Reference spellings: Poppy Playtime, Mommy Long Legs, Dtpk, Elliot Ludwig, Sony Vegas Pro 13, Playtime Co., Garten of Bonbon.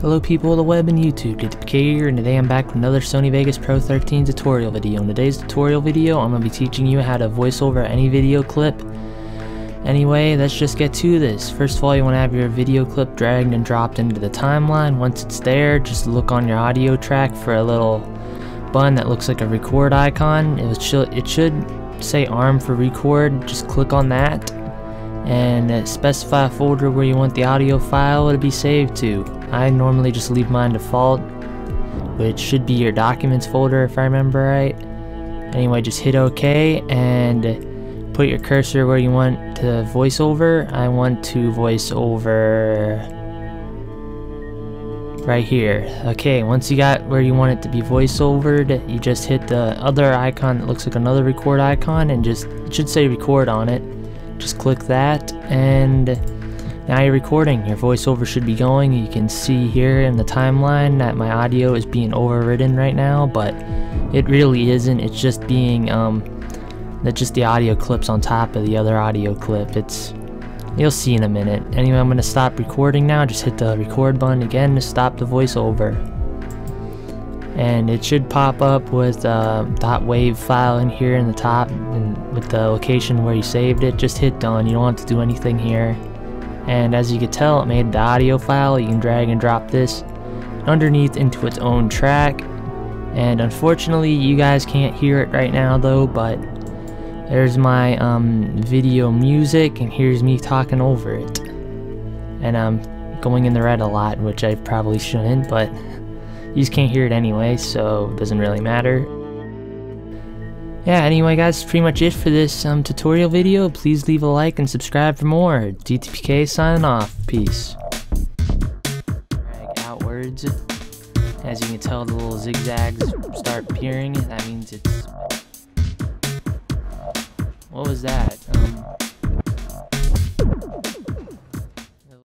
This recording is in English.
Hello people of the web and YouTube, Dtpk here, and today I'm back with another Sony Vegas Pro 13 tutorial video. In today's tutorial video, I'm going to be teaching you how to voiceover any video clip. Anyway, let's just get to this. First of all, you want to have your video clip dragged and dropped into the timeline. Once it's there, just look on your audio track for a little button that looks like a record icon. It should say arm for record. Just click on that and specify a folder where you want the audio file to be saved to. I normally just leave mine default, but it should be your documents folder if I remember right. Anyway, just hit OK and put your cursor where you want to voice over. I want to voice over right here. Okay, once you got where you want it to be voiceovered, you just hit the other icon that looks like another record icon and it should say record on it. Just click that and now you're recording. Your voiceover should be going. You can see here in the timeline that my audio is being overridden right now, but it really isn't. It's just being just the audio clips on top of the other audio clip. You'll see in a minute. Anyway, I'm gonna stop recording now. Just hit the record button again to stop the voiceover, and it should pop up with .wav file in here in the top and with the location where you saved it. Just hit done. You don't have to do anything here. And as you can tell, it made the audio file. You can drag and drop this underneath into its own track. And unfortunately, you guys can't hear it right now though, but there's my video music and here's me talking over it. And I'm going in the red a lot, which I probably shouldn't, but you just can't hear it anyway, so it doesn't really matter. Yeah, anyway guys, that's pretty much it for this tutorial video. Please leave a like and subscribe for more. Dtpk signing off. Peace. Drag outwards. As you can tell, the little zigzags start appearing. That means it's... What was that?